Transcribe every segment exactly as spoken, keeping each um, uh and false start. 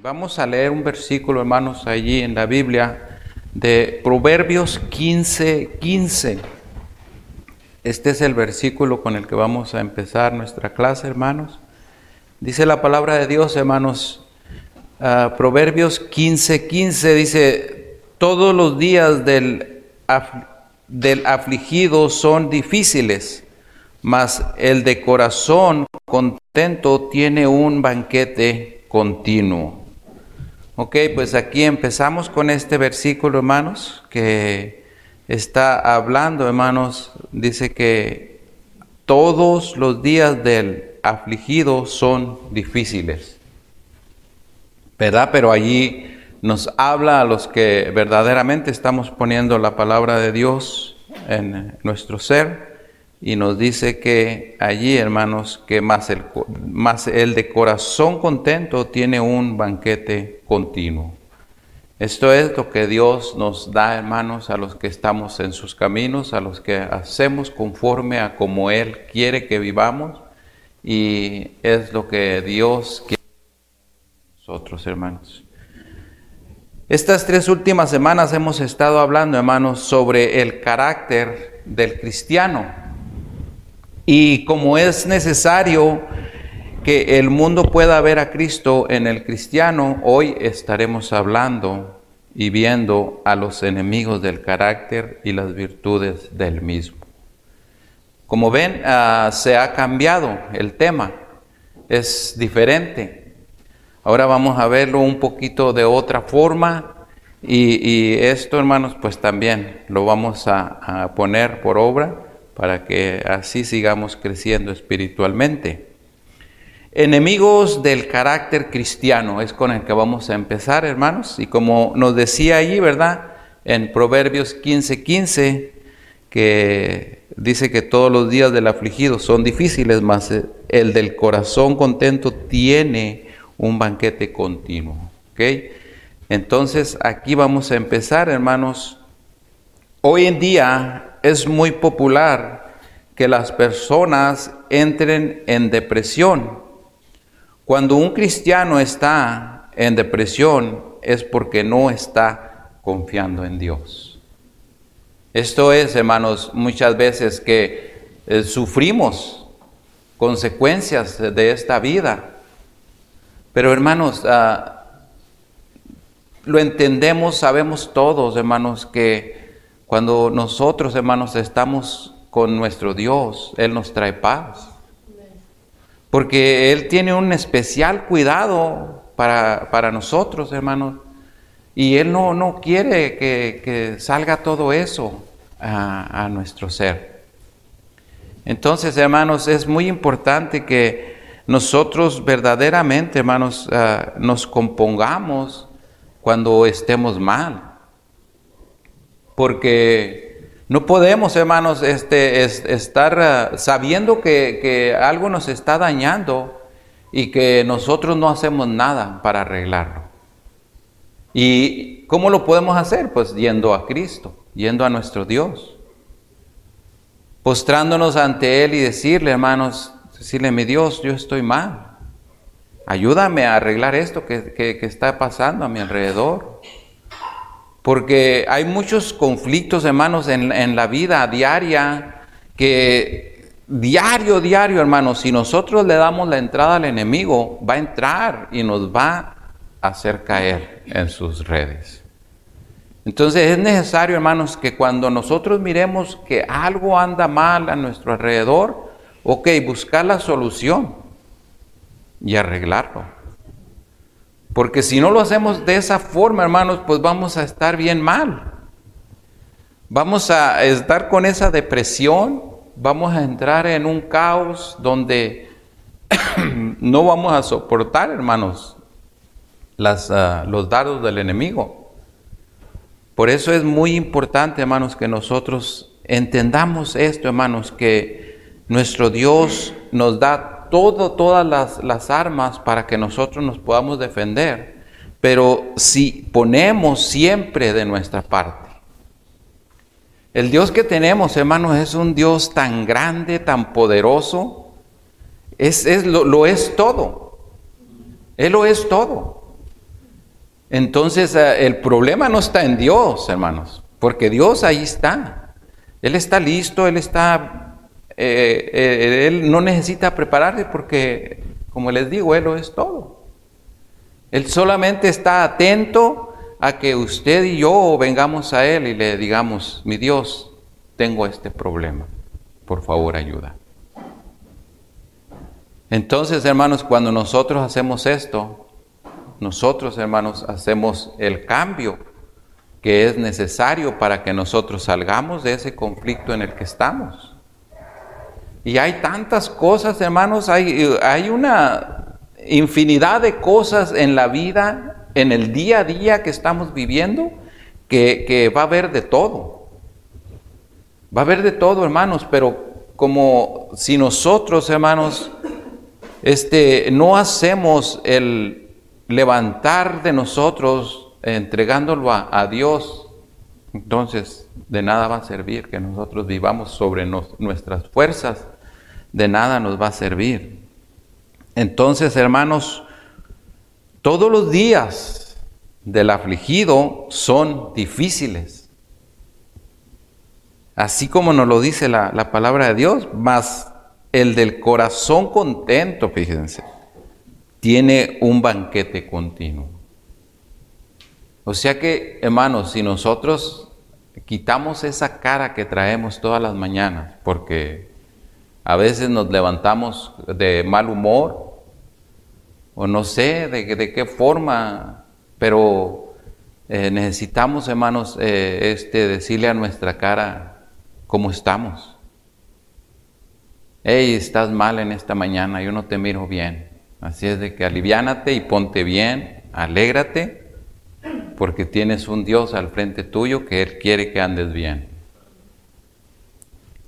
Vamos a leer un versículo, hermanos, allí en la Biblia de Proverbios quince, quince. Este es el versículo con el que vamos a empezar nuestra clase, hermanos. Dice la palabra de Dios, hermanos, uh, Proverbios quince, quince, dice, todos los días del, af- del afligido son difíciles, mas el de corazón contento tiene un banquete continuo. Ok, pues aquí empezamos con este versículo, hermanos, que está hablando, hermanos, dice que todos los días del afligido son difíciles, ¿verdad? Pero allí nos habla a los que verdaderamente estamos poniendo la palabra de Dios en nuestro ser. Y nos dice que allí, hermanos, que más el, más el de corazón contento tiene un banquete continuo. Esto es lo que Dios nos da, hermanos, a los que estamos en sus caminos, a los que hacemos conforme a como Él quiere que vivamos. Y es lo que Dios quiere de nosotros, hermanos. Estas tres últimas semanas hemos estado hablando, hermanos, sobre el carácter del cristiano. Y como es necesario que el mundo pueda ver a Cristo en el cristiano, hoy estaremos hablando y viendo a los enemigos del carácter y las virtudes del mismo. Como ven, uh, se ha cambiado el tema, es diferente. Ahora vamos a verlo un poquito de otra forma y, y esto, hermanos, pues también lo vamos a, a poner por obra, para que así sigamos creciendo espiritualmente. Enemigos del carácter cristiano, es con el que vamos a empezar, hermanos. Y como nos decía allí, ¿verdad? En Proverbios quince, quince, que dice que todos los días del afligido son difíciles, mas el del corazón contento tiene un banquete continuo, ¿ok? Entonces, aquí vamos a empezar, hermanos. Hoy en día es muy popular que las personas entren en depresión. Cuando un cristiano está en depresión es porque no está confiando en Dios. Esto es, hermanos, muchas veces que eh, sufrimos consecuencias de esta vida. Pero, hermanos, uh, lo entendemos, sabemos todos, hermanos, que cuando nosotros, hermanos, estamos con nuestro Dios, Él nos trae paz. Porque Él tiene un especial cuidado para, para nosotros, hermanos. Y Él no, no quiere que, que salga todo eso a, a nuestro ser. Entonces, hermanos, es muy importante que nosotros verdaderamente, hermanos, uh, nos compongamos cuando estemos mal. Porque no podemos, hermanos, este, es, estar uh, sabiendo que, que algo nos está dañando y que nosotros no hacemos nada para arreglarlo. ¿Y cómo lo podemos hacer? Pues yendo a Cristo, yendo a nuestro Dios. Postrándonos ante Él y decirle, hermanos, decirle, mi Dios, yo estoy mal. Ayúdame a arreglar esto que, que, que está pasando a mi alrededor. Porque hay muchos conflictos, hermanos, en, en la vida diaria, que diario, diario, hermanos, si nosotros le damos la entrada al enemigo, va a entrar y nos va a hacer caer en sus redes. Entonces es necesario, hermanos, que cuando nosotros miremos que algo anda mal a nuestro alrededor, ok, buscar la solución y arreglarlo. Porque si no lo hacemos de esa forma, hermanos, pues vamos a estar bien mal. Vamos a estar con esa depresión, vamos a entrar en un caos donde no vamos a soportar, hermanos, las, uh, los dardos del enemigo. Por eso es muy importante, hermanos, que nosotros entendamos esto, hermanos, que nuestro Dios nos da Todo, todas las, las armas para que nosotros nos podamos defender, pero si ponemos siempre de nuestra parte. El Dios que tenemos, hermanos, es un Dios tan grande, tan poderoso, es, es, lo, lo es todo. Él lo es todo. Entonces el problema no está en Dios, hermanos, porque Dios ahí está. Él está listo, Él está, eh, eh, Él no necesita prepararse porque, como les digo, Él lo es todo. Él solamente está atento a que usted y yo vengamos a Él y le digamos, mi Dios, tengo este problema, por favor ayuda. Entonces, hermanos, cuando nosotros hacemos esto, nosotros, hermanos, hacemos el cambio que es necesario para que nosotros salgamos de ese conflicto en el que estamos. Y hay tantas cosas, hermanos, hay, hay una infinidad de cosas en la vida, en el día a día que estamos viviendo, que, que va a haber de todo. Va a haber de todo, hermanos, pero como si nosotros, hermanos, este, no hacemos el levantar de nosotros, entregándolo a, a Dios, entonces de nada va a servir que nosotros vivamos sobre nos, nuestras fuerzas, de nada nos va a servir. Entonces, hermanos, todos los días del afligido son difíciles. Así como nos lo dice la, la palabra de Dios, más el del corazón contento, fíjense, tiene un banquete continuo. O sea que, hermanos, si nosotros quitamos esa cara que traemos todas las mañanas, porque a veces nos levantamos de mal humor, o no sé de, de qué forma, pero eh, necesitamos, hermanos, eh, este, decirle a nuestra cara cómo estamos. Hey, estás mal en esta mañana, yo no te miro bien. Así es de que aliviánate y ponte bien, alégrate, porque tienes un Dios al frente tuyo que Él quiere que andes bien.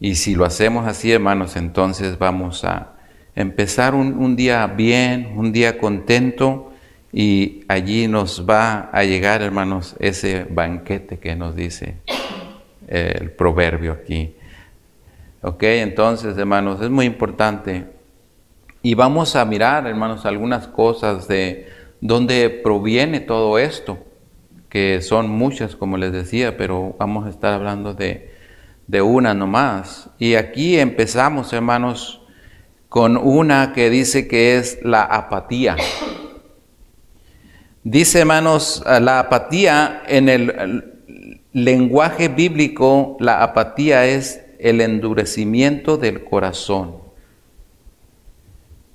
Y si lo hacemos así, hermanos, entonces vamos a empezar un, un día bien, un día contento, y allí nos va a llegar, hermanos, ese banquete que nos dice eh, el proverbio aquí. Ok, entonces, hermanos, es muy importante. Y vamos a mirar, hermanos, algunas cosas de dónde proviene todo esto, que son muchas, como les decía, pero vamos a estar hablando de, de una nomás. Y aquí empezamos, hermanos, con una que dice que es la apatía. Dice, hermanos, la apatía, en el lenguaje bíblico, la apatía es el endurecimiento del corazón.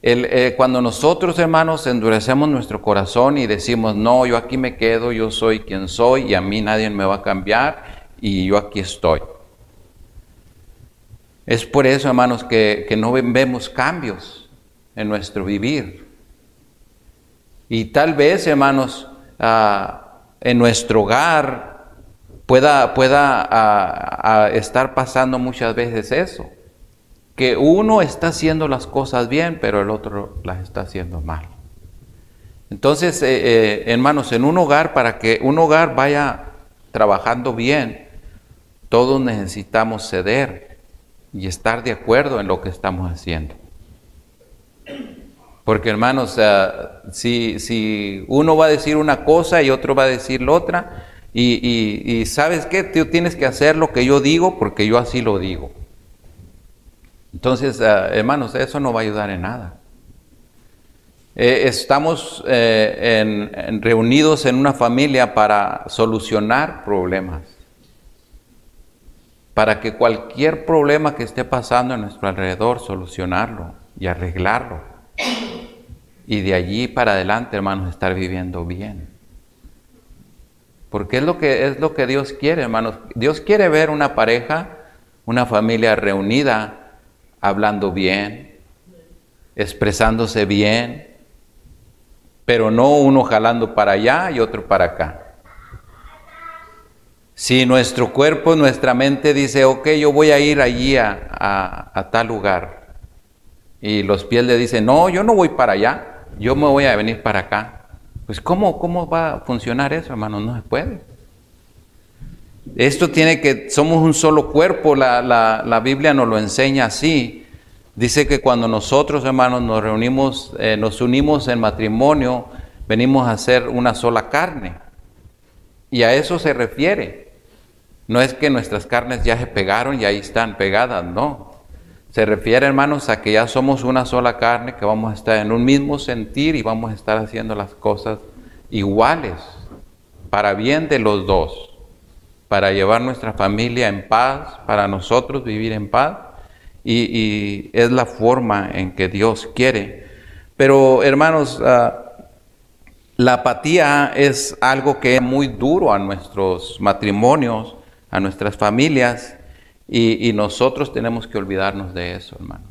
El, eh, cuando nosotros, hermanos, endurecemos nuestro corazón y decimos, no, yo aquí me quedo, yo soy quien soy y a mí nadie me va a cambiar y yo aquí estoy. Es por eso, hermanos, que, que no vemos cambios en nuestro vivir. Y tal vez, hermanos, uh, en nuestro hogar pueda, pueda uh, uh, estar pasando muchas veces eso. Que uno está haciendo las cosas bien, pero el otro las está haciendo mal. Entonces, eh, eh, hermanos, en un hogar, para que un hogar vaya trabajando bien, todos necesitamos ceder y estar de acuerdo en lo que estamos haciendo. Porque, hermanos, eh, si, si uno va a decir una cosa y otro va a decir la otra, y, y, y ¿sabes qué? Tú tienes que hacer lo que yo digo porque yo así lo digo. Entonces, uh, hermanos, eso no va a ayudar en nada. Eh, estamos eh, en, en reunidos en una familia para solucionar problemas. Para que cualquier problema que esté pasando a nuestro alrededor, solucionarlo y arreglarlo. Y de allí para adelante, hermanos, estar viviendo bien. Porque es lo que, es lo que Dios quiere, hermanos. Dios quiere ver una pareja, una familia reunida, hablando bien, expresándose bien, pero no uno jalando para allá y otro para acá. Si nuestro cuerpo, nuestra mente dice, ok, yo voy a ir allí a, a, a tal lugar, y los pies le dicen, no, yo no voy para allá, yo me voy a venir para acá. Pues, ¿cómo, cómo va a funcionar eso, hermano? No se puede. Esto tiene que, somos un solo cuerpo, la, la, la Biblia nos lo enseña así. Dice que cuando nosotros, hermanos, nos reunimos, eh, nos unimos en matrimonio, venimos a ser una sola carne. Y a eso se refiere. No es que nuestras carnes ya se pegaron y ahí están pegadas, no. Se refiere, hermanos, a que ya somos una sola carne, que vamos a estar en un mismo sentir y vamos a estar haciendo las cosas iguales, para bien de los dos, para llevar nuestra familia en paz, para nosotros vivir en paz. Y, y es la forma en que Dios quiere. Pero, hermanos, uh, la apatía es algo que es muy duro a nuestros matrimonios, a nuestras familias, y, y nosotros tenemos que olvidarnos de eso, hermanos.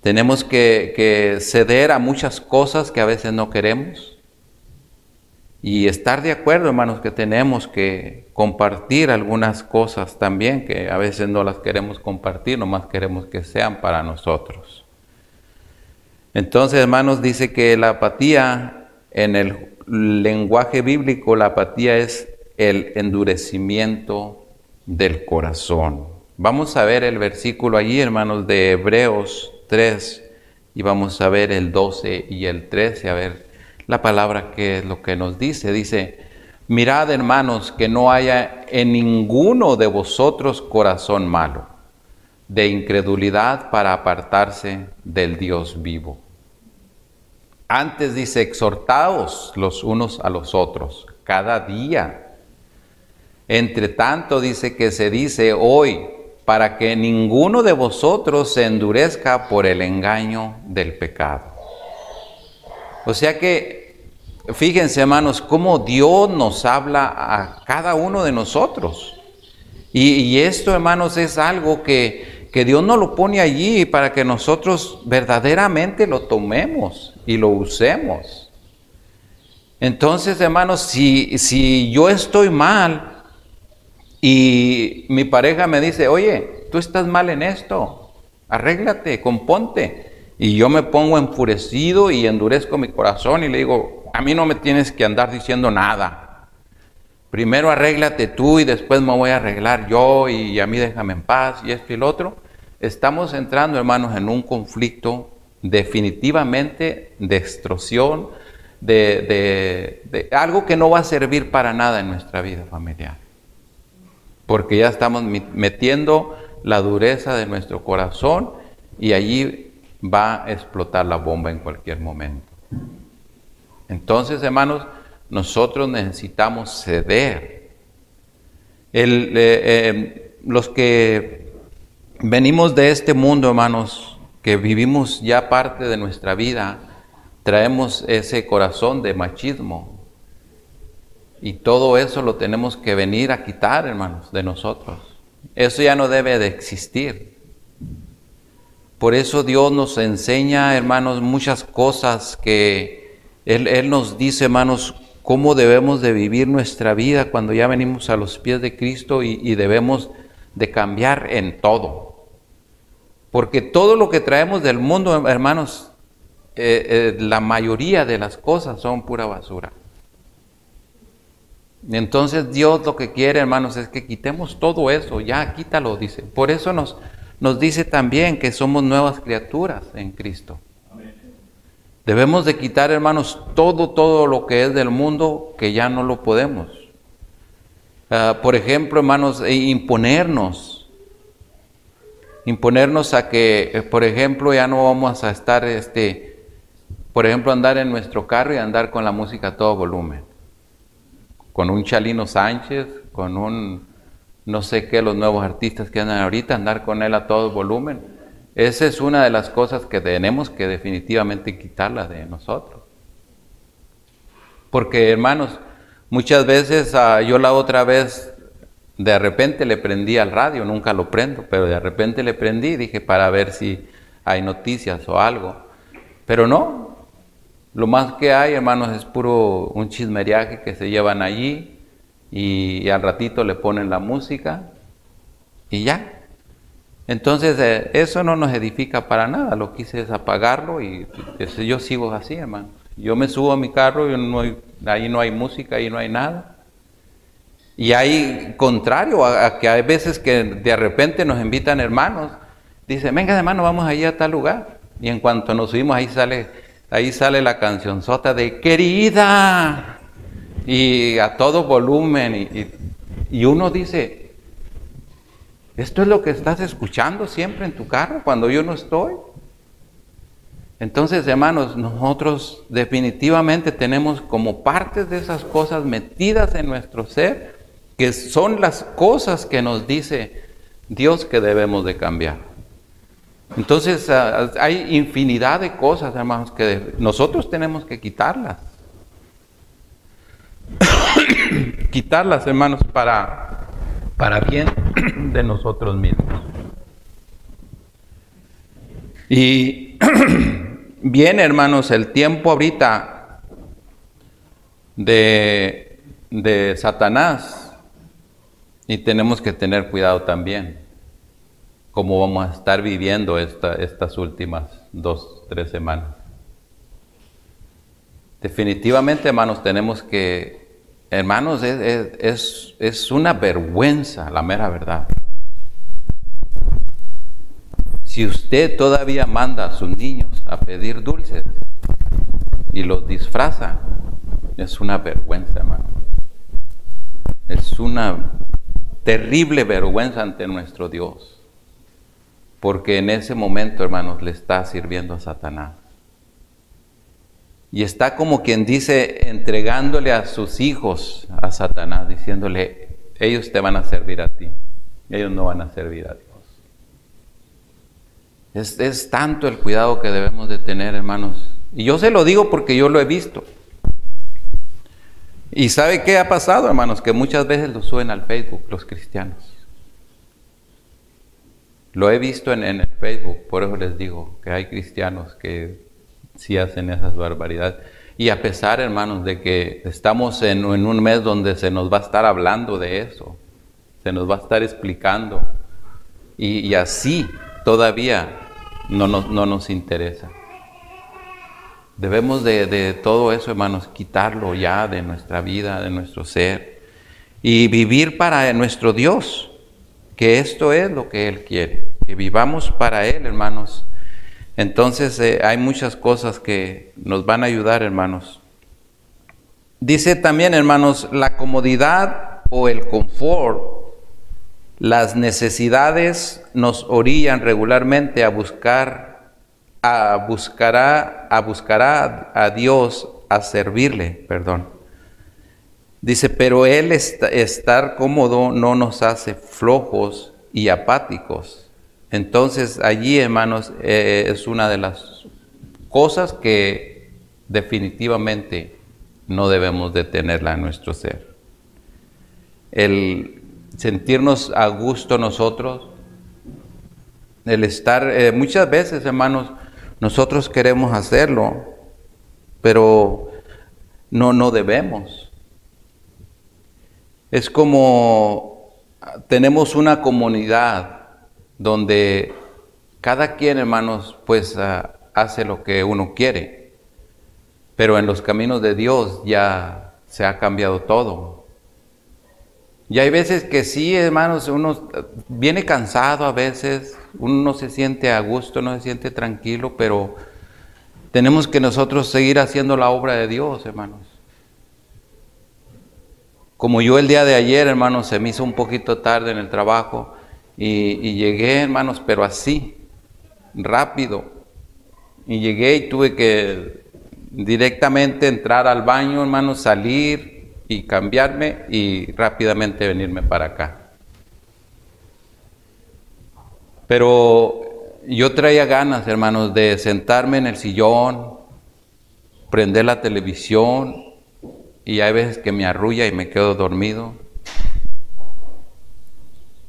Tenemos que, que ceder a muchas cosas que a veces no queremos y estar de acuerdo, hermanos, que tenemos que compartir algunas cosas también que a veces no las queremos compartir, nomás queremos que sean para nosotros. Entonces, hermanos, dice que la apatía, en el lenguaje bíblico, la apatía es el endurecimiento del corazón. Vamos a ver el versículo allí, hermanos, de Hebreos tres, y vamos a ver el doce y el trece, a ver la palabra que es lo que nos dice. Dice, mirad, hermanos, que no haya en ninguno de vosotros corazón malo, de incredulidad para apartarse del Dios vivo. Antes dice, exhortaos los unos a los otros, cada día. Entre tanto dice que se dice hoy, para que ninguno de vosotros se endurezca por el engaño del pecado. O sea que, fíjense, hermanos, cómo Dios nos habla a cada uno de nosotros. Y, y esto, hermanos, es algo que, que Dios nos lo pone allí para que nosotros verdaderamente lo tomemos y lo usemos. Entonces, hermanos, si, si yo estoy mal, y mi pareja me dice, oye, tú estás mal en esto, arréglate, componte. Y yo me pongo enfurecido y endurezco mi corazón y le digo, a mí no me tienes que andar diciendo nada. Primero arréglate tú y después me voy a arreglar yo y a mí déjame en paz y esto y lo otro. Estamos entrando, hermanos, en un conflicto definitivamente de extorsión, de, de, de algo que no va a servir para nada en nuestra vida familiar. Porque ya estamos metiendo la dureza de nuestro corazón y allí va a explotar la bomba en cualquier momento. Entonces, hermanos, nosotros necesitamos ceder. El, eh, eh, los que venimos de este mundo, hermanos, que vivimos ya parte de nuestra vida, traemos ese corazón de machismo. Y todo eso lo tenemos que venir a quitar, hermanos, de nosotros. Eso ya no debe de existir. Por eso Dios nos enseña, hermanos, muchas cosas que Él, Él nos dice, hermanos, cómo debemos de vivir nuestra vida cuando ya venimos a los pies de Cristo y, y debemos de cambiar en todo. Porque todo lo que traemos del mundo, hermanos, eh, eh, la mayoría de las cosas son pura basura. Entonces Dios lo que quiere, hermanos, es que quitemos todo eso, ya quítalo, dice. Por eso nos, nos dice también que somos nuevas criaturas en Cristo. Amén. Debemos de quitar, hermanos, todo, todo lo que es del mundo, que ya no lo podemos. Uh, por ejemplo, hermanos, imponernos. Imponernos a que, por ejemplo, ya no vamos a estar, este, por ejemplo, andar en nuestro carro y andar con la música a todo volumen. Con un Chalino Sánchez, con un, no sé qué, los nuevos artistas que andan ahorita, andar con él a todo volumen. Esa es una de las cosas que tenemos que definitivamente quitarla de nosotros. Porque, hermanos, muchas veces, uh, yo la otra vez, de repente le prendí al radio, nunca lo prendo, pero de repente le prendí y dije para ver si hay noticias o algo. Pero no. Lo más que hay, hermanos, es puro un chismeriaje que se llevan allí y, y al ratito le ponen la música y ya. Entonces, eh, eso no nos edifica para nada. Lo quise es apagarlo y, y yo sigo así, hermano. Yo me subo a mi carro y no hay, ahí no hay música, ahí no hay nada. Y hay contrario a, a que hay veces que de repente nos invitan hermanos. Dicen, venga, hermano, vamos allí a tal lugar. Y en cuanto nos subimos, ahí sale... Ahí sale la cancionzota de, querida, y a todo volumen, y, y, y uno dice, ¿esto es lo que estás escuchando siempre en tu carro cuando yo no estoy? Entonces, hermanos, nosotros definitivamente tenemos como partes de esas cosas metidas en nuestro ser, que son las cosas que nos dice Dios que debemos de cambiar. Entonces, hay infinidad de cosas, hermanos, que nosotros tenemos que quitarlas. Quitarlas, hermanos, para, para bien de nosotros mismos. Y bien, hermanos, el tiempo ahorita de, de Satanás, y tenemos que tener cuidado también cómo vamos a estar viviendo esta, estas últimas dos, tres semanas. Definitivamente, hermanos, tenemos que, hermanos, es, es, es una vergüenza, la mera verdad. Si usted todavía manda a sus niños a pedir dulces y los disfraza, es una vergüenza, hermano. Es una terrible vergüenza ante nuestro Dios, porque en ese momento, hermanos, le está sirviendo a Satanás. Y está como quien dice, entregándole a sus hijos a Satanás, diciéndole, ellos te van a servir a ti, ellos no van a servir a Dios. Es, es tanto el cuidado que debemos de tener, hermanos. Y yo se lo digo porque yo lo he visto. ¿Y sabe qué ha pasado, hermanos? Que muchas veces lo suben al Facebook los cristianos. Lo he visto en, en el Facebook, por eso les digo que hay cristianos que sí hacen esas barbaridades. Y a pesar, hermanos, de que estamos en, en un mes donde se nos va a estar hablando de eso, se nos va a estar explicando, y, y así todavía no nos, no nos interesa. Debemos de, de todo eso, hermanos, quitarlo ya de nuestra vida, de nuestro ser, y vivir para nuestro Dios, que esto es lo que Él quiere, que vivamos para Él, hermanos. Entonces, eh, hay muchas cosas que nos van a ayudar, hermanos. Dice también, hermanos, la comodidad o el confort, las necesidades nos orillan regularmente a buscar A buscará, a buscará a Dios, a servirle, perdón. Dice, pero Él está, estar cómodo no nos hace flojos y apáticos. Entonces, allí, hermanos, eh, es una de las cosas que definitivamente no debemos de tenerla en nuestro ser. El sentirnos a gusto nosotros, el estar, eh, muchas veces, hermanos, nosotros queremos hacerlo, pero no, no debemos. Es como tenemos una comunidad donde cada quien, hermanos, pues uh, hace lo que uno quiere. Pero en los caminos de Dios ya se ha cambiado todo. Y hay veces que sí, hermanos, uno viene cansado a veces, uno no se siente a gusto, no se siente tranquilo, pero tenemos que nosotros seguir haciendo la obra de Dios, hermanos. Como yo el día de ayer, hermanos, se me hizo un poquito tarde en el trabajo y, y llegué, hermanos, pero así, rápido. Y llegué y tuve que directamente entrar al baño, hermanos, salir y cambiarme y rápidamente venirme para acá. Pero yo traía ganas, hermanos, de sentarme en el sillón, prender la televisión, y hay veces que me arrulla y me quedo dormido.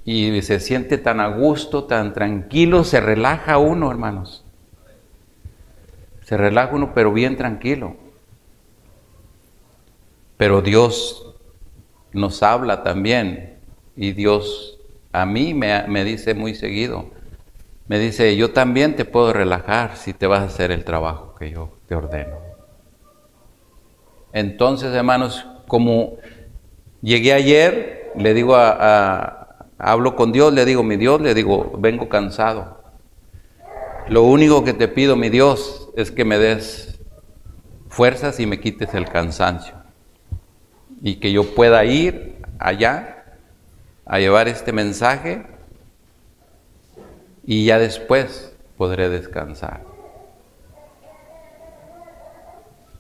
Y se siente tan a gusto, tan tranquilo, se relaja uno, hermanos. Se relaja uno, pero bien tranquilo. Pero Dios nos habla también, y Dios a mí me, me dice muy seguido, me dice, yo también te puedo relajar si te vas a hacer el trabajo que yo te ordeno. Entonces, hermanos, como llegué ayer, le digo a, a, hablo con Dios, le digo, mi Dios, le digo, vengo cansado. Lo único que te pido, mi Dios, es que me des fuerzas y me quites el cansancio. y que yo pueda ir allá a llevar este mensaje y ya después podré descansar.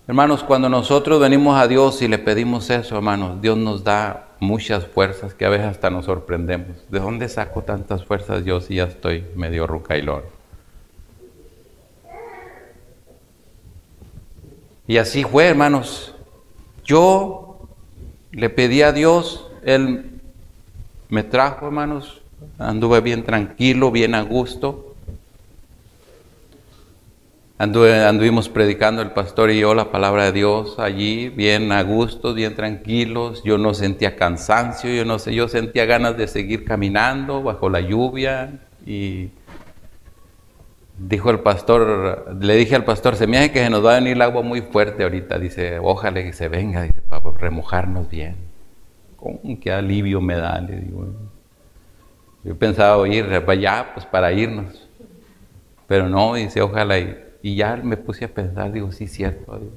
Hermanos, cuando nosotros venimos a Dios y le pedimos eso, hermanos, Dios nos da muchas fuerzas que a veces hasta nos sorprendemos. ¿De dónde saco tantas fuerzas yo si ya estoy medio rucailón? Y así fue, hermanos. Yo le pedí a Dios, Él me trajo, hermanos, anduve bien tranquilo, bien a gusto. Anduve, anduvimos predicando el pastor y yo la palabra de Dios allí, bien a gusto, bien tranquilos. Yo no sentía cansancio, yo no sé, yo sentía ganas de seguir caminando bajo la lluvia. Y dijo el pastor, le dije al pastor, se me hace que se nos va a venir el agua muy fuerte ahorita. Dice, ojalá que se venga, dice, para remojarnos bien. ¿Cómo? Qué alivio me da, le digo. Yo pensaba ir para allá, pues para irnos. Pero no, dice, ojalá ir. Y ya me puse a pensar, digo, sí, cierto, digo,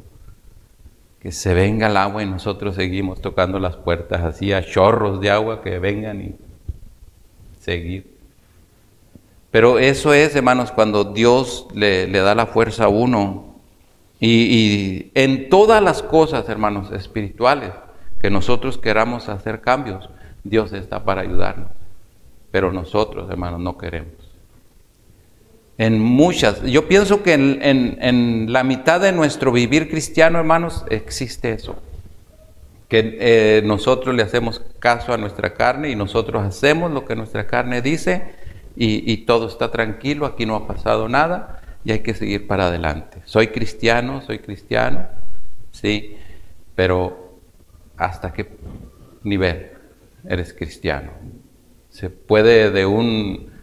que se venga el agua y nosotros seguimos tocando las puertas, así a chorros de agua que vengan y seguir. Pero eso es, hermanos, cuando Dios le, le da la fuerza a uno. Y, y en todas las cosas, hermanos, espirituales, que nosotros queramos hacer cambios, Dios está para ayudarnos. Pero nosotros, hermanos, no queremos. En muchas, yo pienso que en, en, en la mitad de nuestro vivir cristiano, hermanos, existe eso. Que eh, nosotros le hacemos caso a nuestra carne y nosotros hacemos lo que nuestra carne dice y, y todo está tranquilo, aquí no ha pasado nada y hay que seguir para adelante. Soy cristiano, soy cristiano, sí, pero ¿hasta qué nivel eres cristiano? Se puede de un...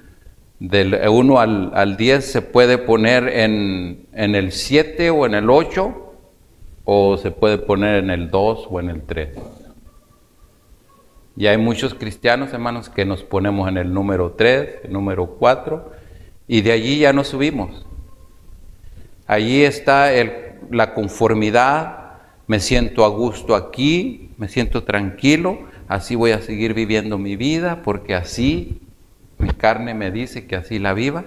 Del uno al diez se puede poner en, en el siete o en el ocho, o se puede poner en el dos o en el tres. Y hay muchos cristianos, hermanos, que nos ponemos en el número tres, el número cuatro, y de allí ya no subimos. Allí está el, la conformidad, me siento a gusto aquí, me siento tranquilo, así voy a seguir viviendo mi vida, porque así... Mi carne me dice que así la viva,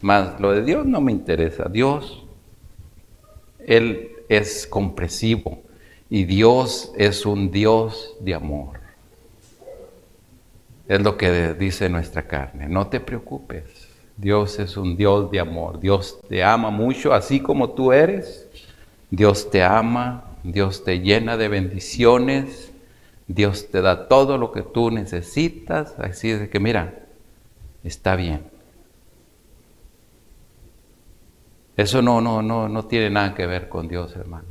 mas lo de Dios no me interesa. Dios, Él es comprensivo y Dios es un Dios de amor. Es lo que dice nuestra carne, no te preocupes. Dios es un Dios de amor, Dios te ama mucho, así como tú eres. Dios te ama, Dios te llena de bendiciones, Dios te da todo lo que tú necesitas, así es que mira, está bien. Eso no, no, no, no tiene nada que ver con Dios, hermano.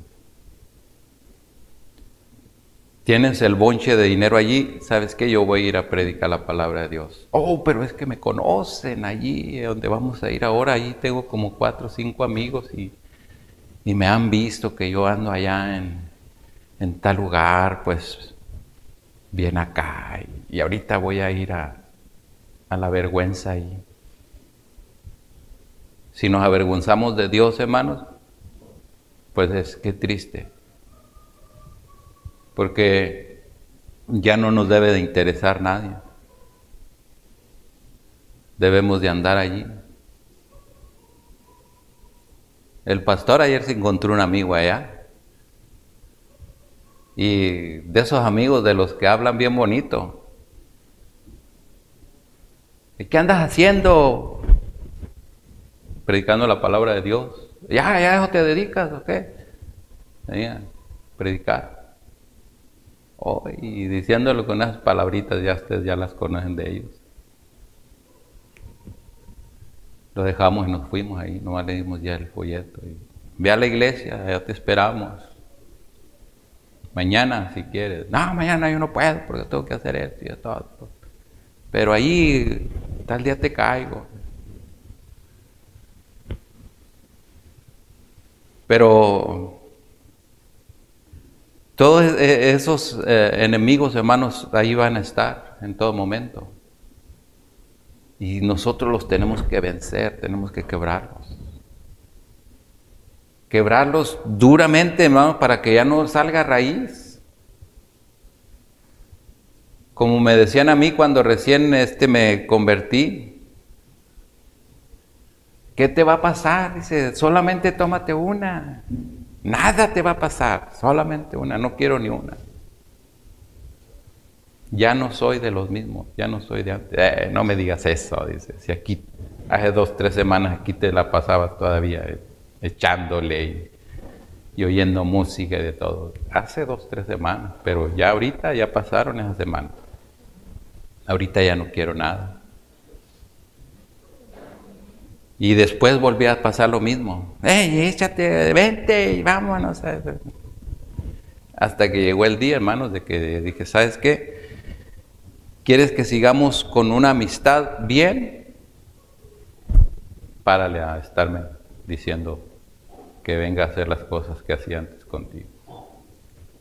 Tienes el bonche de dinero allí, ¿sabes qué? Yo voy a ir a predicar la palabra de Dios. Oh, pero es que me conocen allí, donde vamos a ir ahora. Allí tengo como cuatro o cinco amigos y, y me han visto que yo ando allá en, en tal lugar, pues bien acá. Y, y ahorita voy a ir a... a la vergüenza ahí. Si nos avergonzamos de Dios, hermanos, pues es que triste. Porque ya no nos debe de interesar nadie. Debemos de andar allí. El pastor ayer se encontró un amigo allá. Y de esos amigos de los que hablan bien bonito. ¿Qué andas haciendo? Predicando la palabra de Dios. ¿Ya, ya eso te dedicas o qué? Venía, predicar. Oh, y diciéndolo con unas palabritas, ya ustedes ya las conocen de ellos. Lo dejamos y nos fuimos ahí, nomás le dimos ya el folleto. Y, ve a la iglesia, ya te esperamos. Mañana, si quieres. No, mañana yo no puedo porque tengo que hacer esto y todo. Pero ahí, tal día te caigo. Pero todos esos eh, enemigos, hermanos, ahí van a estar en todo momento. Y nosotros los tenemos que vencer, tenemos que quebrarlos. Quebrarlos duramente, hermanos, para que ya no salga raíz. como me decían a mí cuando recién este, me convertí, ¿qué te va a pasar? Dice, solamente tómate una, nada te va a pasar, solamente una, no quiero ni una. Ya no soy de los mismos, ya no soy de antes. Eh, no me digas eso, dice, si aquí, hace dos, tres semanas aquí te la pasabas todavía eh, echándole y, y oyendo música y de todo. Hace dos, tres semanas, pero ya ahorita, ya pasaron esas semanas. Ahorita ya no quiero nada. Y después volví a pasar lo mismo. ¡Ey, échate, vente y vámonos! Hasta que llegó el día, hermanos, de que dije, ¿sabes qué? ¿Quieres que sigamos con una amistad bien? Párale a estarme diciendo que venga a hacer las cosas que hacía antes contigo.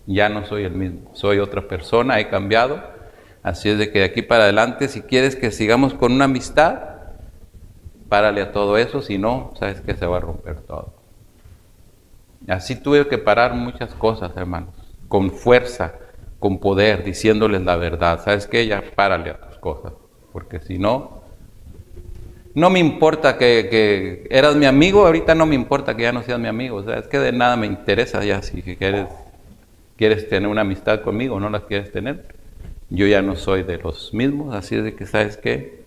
Ya no soy el mismo, soy otra persona, he cambiado. Así es de que de aquí para adelante, si quieres que sigamos con una amistad, párale a todo eso, si no, sabes que se va a romper todo. Así tuve que parar muchas cosas, hermanos, con fuerza, con poder, diciéndoles la verdad. ¿Sabes qué? Ya párale a tus cosas, porque si no, no me importa que, que eras mi amigo, ahorita no me importa que ya no seas mi amigo. O sea, es que de nada me interesa ya si quieres, quieres tener una amistad conmigo, no la quieres tener. Yo ya no soy de los mismos, así es de que, ¿sabes qué?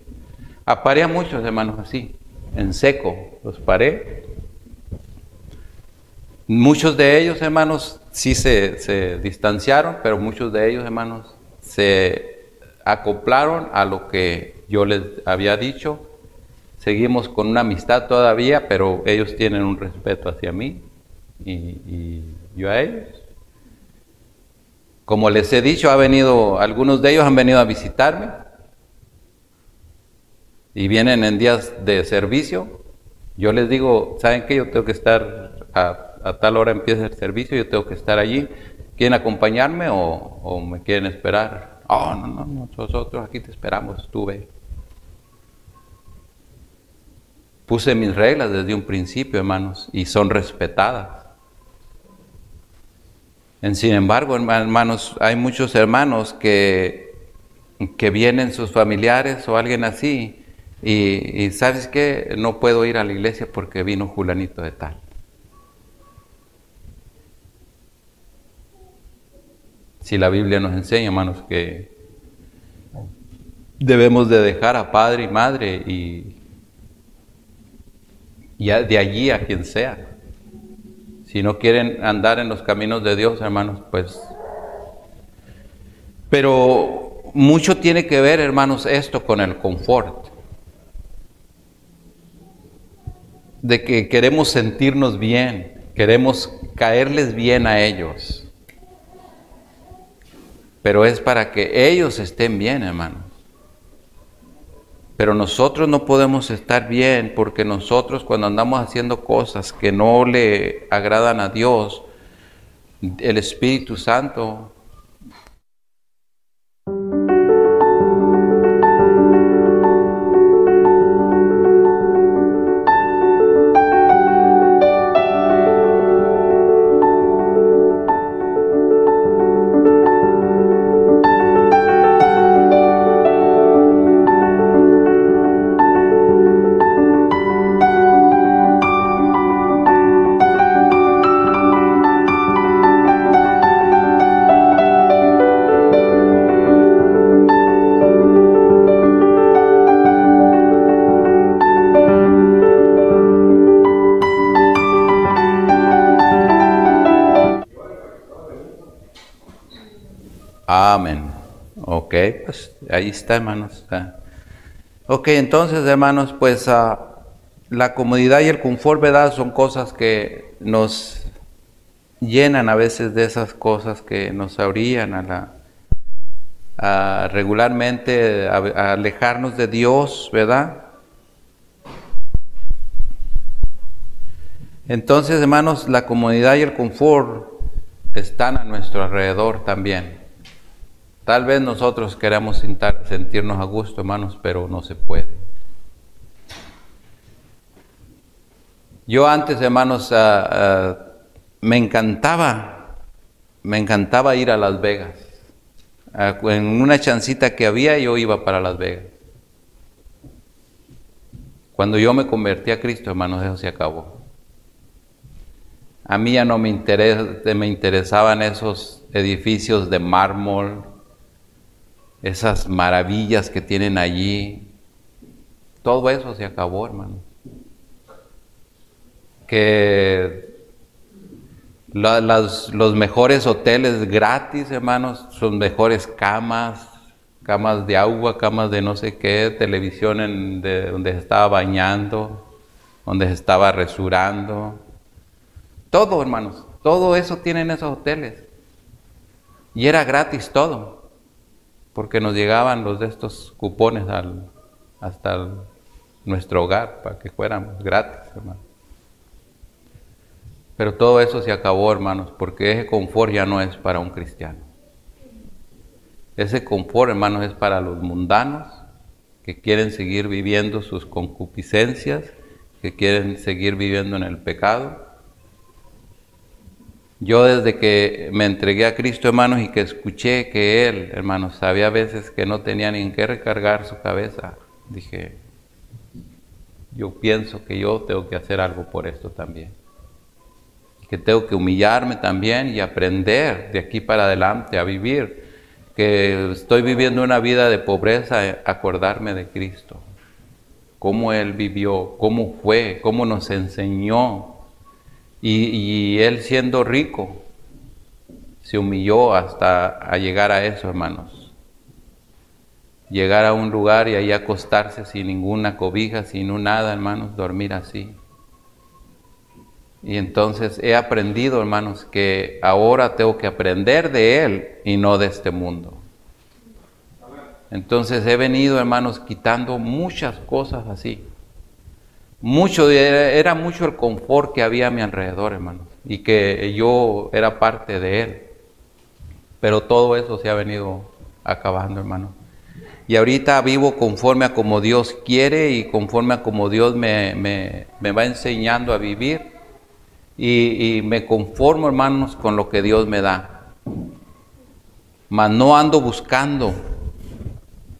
Aparé a muchos hermanos así, en seco, los paré. Muchos de ellos, hermanos, sí se, se distanciaron, pero muchos de ellos, hermanos, se acoplaron a lo que yo les había dicho. Seguimos con una amistad todavía, pero ellos tienen un respeto hacia mí y, y yo a ellos. Como les he dicho, ha venido, algunos de ellos han venido a visitarme y vienen en días de servicio. Yo les digo, ¿saben qué? Yo tengo que estar a... a tal hora empieza el servicio, yo tengo que estar allí. ¿Quieren acompañarme o, o me quieren esperar? Oh, no, no, no, nosotros aquí te esperamos, tú ve. Puse mis reglas desde un principio, hermanos, y son respetadas. En, sin embargo, hermanos, hay muchos hermanos que, que vienen sus familiares o alguien así, y, y ¿sabes qué? No puedo ir a la iglesia porque vino Julanito de tal. Si la Biblia nos enseña, hermanos, que debemos de dejar a padre y madre y, y de allí a quien sea. Si no quieren andar en los caminos de Dios, hermanos, pues... Pero mucho tiene que ver, hermanos, esto con el confort. De que queremos sentirnos bien, queremos caerles bien a ellos. Pero es para que ellos estén bien, hermanos. Pero nosotros no podemos estar bien porque nosotros cuando andamos haciendo cosas que no le agradan a Dios, el Espíritu Santo... Ahí está, hermanos. Ok, entonces, hermanos, pues uh, la comodidad y el confort, ¿verdad? Son cosas que nos llenan a veces de esas cosas que nos abrían a la a regularmente a, a alejarnos de Dios, ¿verdad? Entonces, hermanos, la comodidad y el confort están a nuestro alrededor también. Tal vez nosotros queramos sentirnos a gusto, hermanos, pero no se puede. Yo antes, hermanos, uh, uh, me encantaba, me encantaba ir a Las Vegas. En una chancita que había, yo iba para Las Vegas. Cuando yo me convertí a Cristo, hermanos, eso se acabó. A mí ya no me, interes, me interesaban esos edificios de mármol, esas maravillas que tienen allí. Todo eso se acabó, hermano. Que la, las, los mejores hoteles gratis, hermanos, son mejores camas, camas de agua, camas de no sé qué, televisión en, de, donde se estaba bañando, donde se estaba rasurando. Todo, hermanos, todo eso tienen esos hoteles. Y era gratis todo, porque nos llegaban los de estos cupones al, hasta el, nuestro hogar, para que fuéramos gratis, hermanos. Pero todo eso se acabó, hermanos, porque ese confort ya no es para un cristiano. Ese confort, hermanos, es para los mundanos que quieren seguir viviendo sus concupiscencias, que quieren seguir viviendo en el pecado. Yo desde que me entregué a Cristo, hermanos, y que escuché que Él, hermanos, había veces que no tenía ni en qué recargar su cabeza, dije, yo pienso que yo tengo que hacer algo por esto también. Que tengo que humillarme también y aprender de aquí para adelante a vivir, que estoy viviendo una vida de pobreza, acordarme de Cristo, cómo Él vivió, cómo fue, cómo nos enseñó, y, y Él siendo rico, se humilló hasta a llegar a eso, hermanos, llegar a un lugar y ahí acostarse sin ninguna cobija, sin un nada, hermanos, dormir así. Y entonces he aprendido, hermanos, que ahora tengo que aprender de Él y no de este mundo. Entonces he venido, hermanos, quitando muchas cosas así. Mucho, era mucho el confort que había a mi alrededor, hermanos, y que yo era parte de Él. Pero todo eso se ha venido acabando, hermanos. Y ahorita vivo conforme a como Dios quiere y conforme a como Dios me, me, me va enseñando a vivir. Y, y me conformo, hermanos, con lo que Dios me da. Mas no ando buscando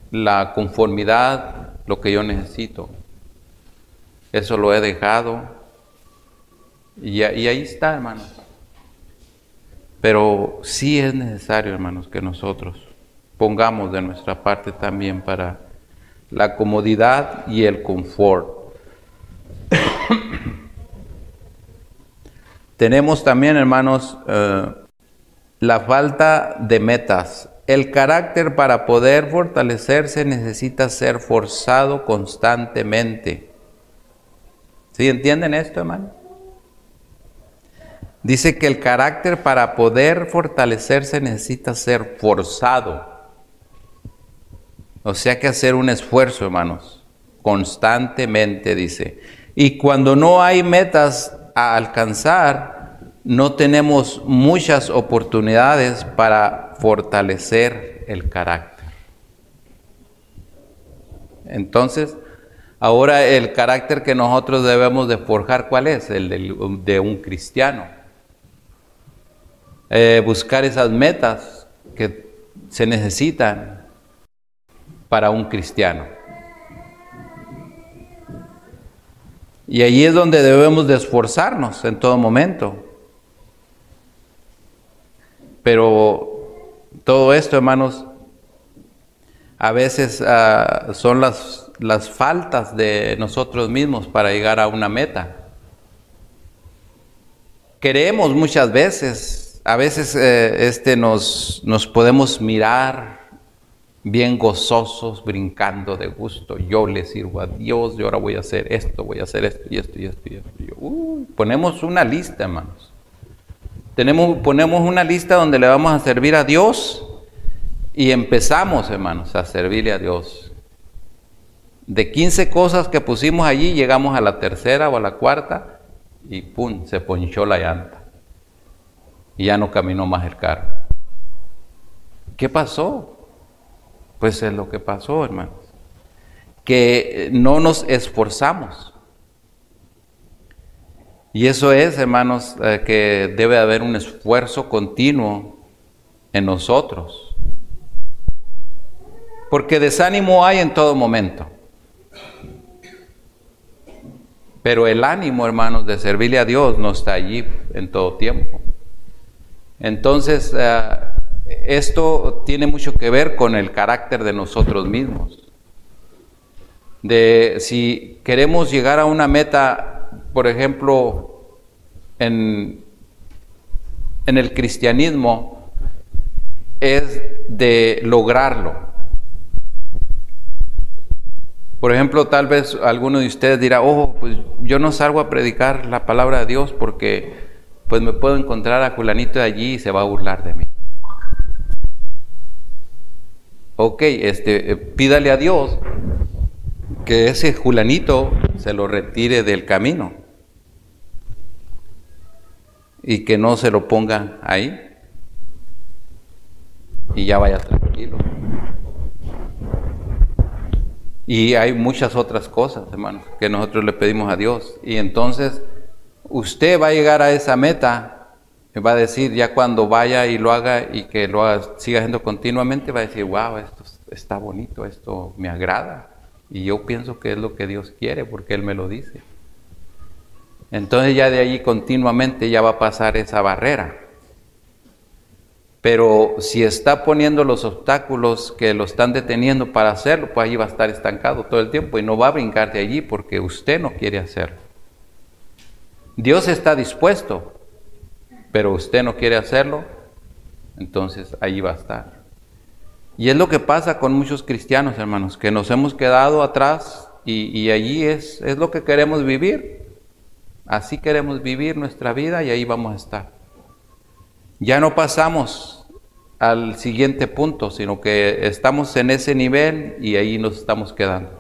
la conformidad, lo que yo necesito. Eso lo he dejado. Y, y ahí está, hermanos. Pero sí es necesario, hermanos, que nosotros pongamos de nuestra parte también para la comodidad y el confort. Tenemos también, hermanos, eh, la falta de metas. El carácter para poder fortalecerse necesita ser forzado constantemente. ¿Sí entienden esto, hermano? Dice que el carácter para poder fortalecerse necesita ser forzado. O sea que hacer un esfuerzo, hermanos, constantemente, dice. Y cuando no hay metas a alcanzar, no tenemos muchas oportunidades para fortalecer el carácter. Entonces, ahora el carácter que nosotros debemos de forjar, ¿cuál es? El de, de un cristiano. Eh, buscar esas metas que se necesitan para un cristiano. Y allí es donde debemos de esforzarnos en todo momento. Pero todo esto, hermanos, a veces uh, son las, las faltas de nosotros mismos para llegar a una meta. Queremos muchas veces, a veces eh, este nos, nos podemos mirar bien gozosos, brincando de gusto. Yo le sirvo a Dios, yo ahora voy a hacer esto, voy a hacer esto y esto y esto y esto. Uh, ponemos una lista, hermanos. Tenemos, ponemos una lista donde le vamos a servir a Dios y empezamos, hermanos, a servirle a Dios. De quince cosas que pusimos allí, llegamos a la tercera o a la cuarta y ¡pum! Se ponchó la llanta. Y ya no caminó más el carro. ¿Qué pasó? Pues es lo que pasó, hermanos, que no nos esforzamos. Y eso es, hermanos, eh, que debe haber un esfuerzo continuo en nosotros porque desánimo hay en todo momento. Pero el ánimo, hermanos, de servirle a Dios no está allí en todo tiempo. Entonces, uh, esto tiene mucho que ver con el carácter de nosotros mismos. De si queremos llegar a una meta, por ejemplo, en, en el cristianismo, es de lograrlo. Por ejemplo, tal vez alguno de ustedes dirá, ojo, pues yo no salgo a predicar la palabra de Dios porque pues me puedo encontrar a fulanito de allí y se va a burlar de mí. Ok, este, pídale a Dios que ese fulanito se lo retire del camino y que no se lo ponga ahí y ya vaya tranquilo. Y hay muchas otras cosas, hermanos, que nosotros le pedimos a Dios. Y entonces usted va a llegar a esa meta, va a decir ya cuando vaya y lo haga y que lo haga, siga haciendo continuamente, va a decir, wow, esto está bonito, esto me agrada. Y yo pienso que es lo que Dios quiere porque Él me lo dice. Entonces ya de allí continuamente ya va a pasar esa barrera. Pero si está poniendo los obstáculos que lo están deteniendo para hacerlo, pues allí va a estar estancado todo el tiempo y no va a brincar de allí porque usted no quiere hacerlo. Dios está dispuesto, pero usted no quiere hacerlo, entonces allí va a estar. Y es lo que pasa con muchos cristianos, hermanos, que nos hemos quedado atrás y, y allí es, es lo que queremos vivir. Así queremos vivir nuestra vida y ahí vamos a estar. Ya no pasamos al siguiente punto, sino que estamos en ese nivel y ahí nos estamos quedando.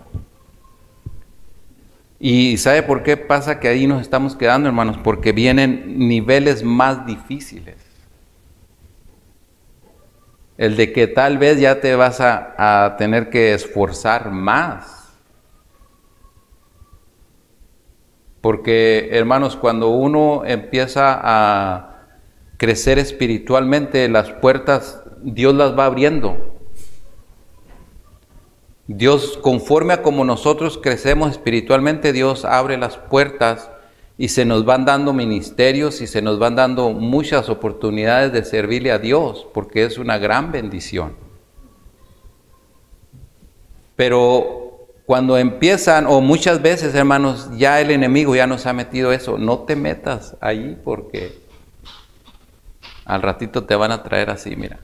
¿Y sabe por qué pasa que ahí nos estamos quedando, hermanos? Porque vienen niveles más difíciles. El de que tal vez ya te vas a, a tener que esforzar más. Porque, hermanos, cuando uno empieza a crecer espiritualmente, las puertas Dios las va abriendo. Dios, conforme a como nosotros crecemos espiritualmente, Dios abre las puertas y se nos van dando ministerios y se nos van dando muchas oportunidades de servirle a Dios, porque es una gran bendición. Pero cuando empiezan, o muchas veces, hermanos, ya el enemigo ya nos ha metido eso, no te metas allí porque al ratito te van a traer así, mira.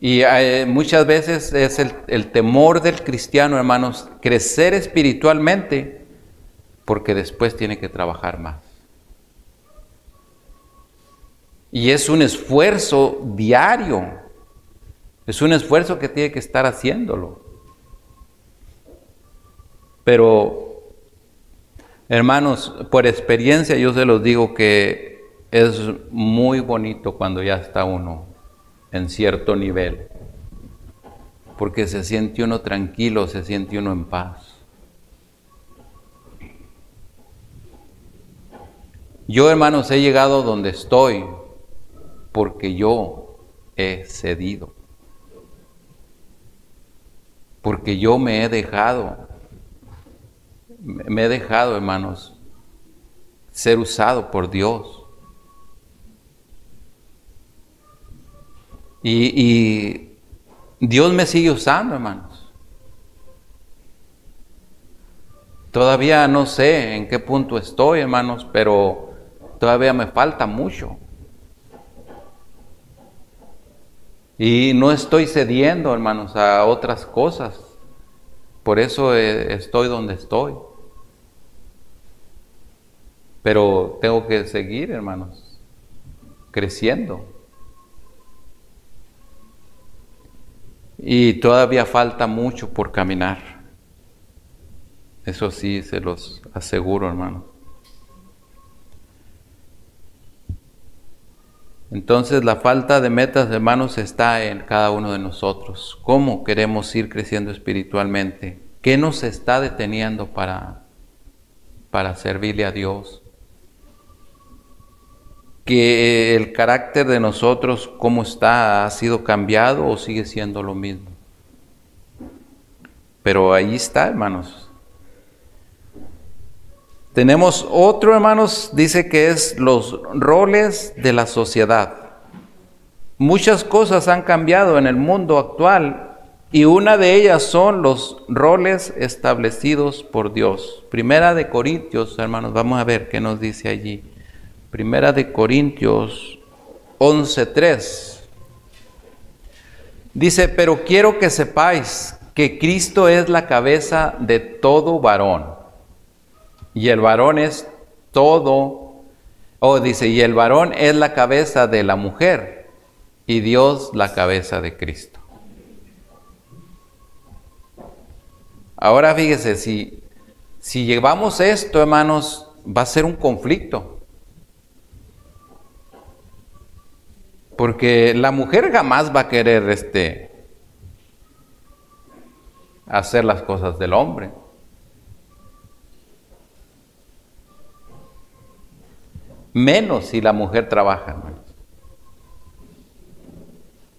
Y eh, muchas veces es el, el temor del cristiano, hermanos, crecer espiritualmente, porque después tiene que trabajar más. Y es un esfuerzo diario, es un esfuerzo que tiene que estar haciéndolo. Pero hermanos, por experiencia yo se los digo que es muy bonito cuando ya está uno en cierto nivel. Porque se siente uno tranquilo, se siente uno en paz. Yo, hermanos, he llegado donde estoy porque yo he cedido. Porque yo me he dejado. Me he dejado, hermanos, ser usado por Dios. Y, y Dios me sigue usando, hermanos. Todavía no sé en qué punto estoy, hermanos, pero todavía me falta mucho. Y no estoy cediendo, hermanos, a otras cosas. Por eso eh, estoy donde estoy. Pero tengo que seguir, hermanos, creciendo. Y todavía falta mucho por caminar. Eso sí, se los aseguro, hermanos. Entonces, la falta de metas, hermanos, está en cada uno de nosotros. ¿Cómo queremos ir creciendo espiritualmente? ¿Qué nos está deteniendo para, para servirle a Dios? que el carácter de nosotros, cómo está, ha sido cambiado o sigue siendo lo mismo. Pero ahí está, hermanos. Tenemos otro, hermanos, dice que es los roles de la sociedad. Muchas cosas han cambiado en el mundo actual y una de ellas son los roles establecidos por Dios. Primera de Corintios, hermanos, vamos a ver qué nos dice allí. Primera de Corintios once tres. Dice, pero quiero que sepáis que Cristo es la cabeza de todo varón. Y el varón es todo, oh, dice, y el varón es la cabeza de la mujer, y Dios la cabeza de Cristo. Ahora fíjese, si, si llevamos esto, hermanos, va a ser un conflicto. Porque la mujer jamás va a querer este, hacer las cosas del hombre. Menos si la mujer trabaja, hermanos.